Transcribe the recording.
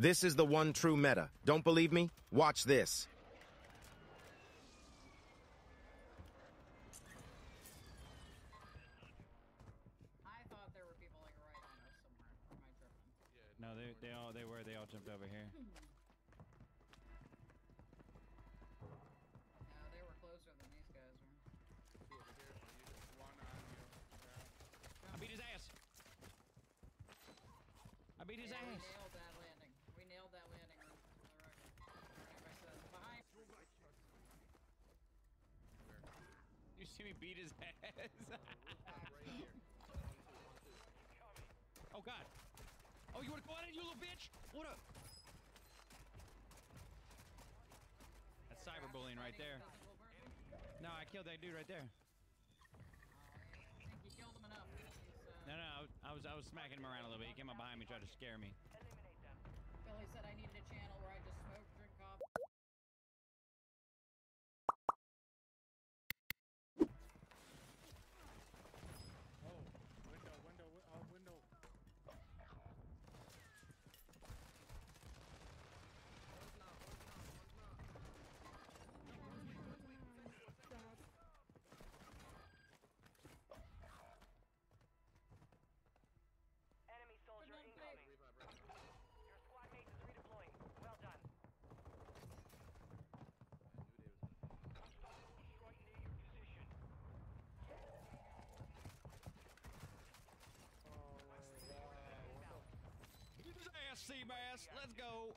This is the one true meta. Don't believe me? Watch this. I thought there were people like right on us somewhere. Or am I tripping? No, they all jumped over here. No, they were closer than these guys were. I beat his ass. I beat his ass. We nailed that landing. We nailed that landing. Behind. You see me beat his ass. Oh God. Oh, you want to go on it, you little bitch? What up? That's cyberbullying right there. No, I killed that dude right there. I think you killed him enough. No, I was smacking him around a little bit. He came up behind me, tried to scare me. Billy said I needed a channel where I just smoke, drink coffee. Oh, window. Your squad mate is redeploying. Well done. Right near your position. Oh my God. Ass, sea bass. Let's go.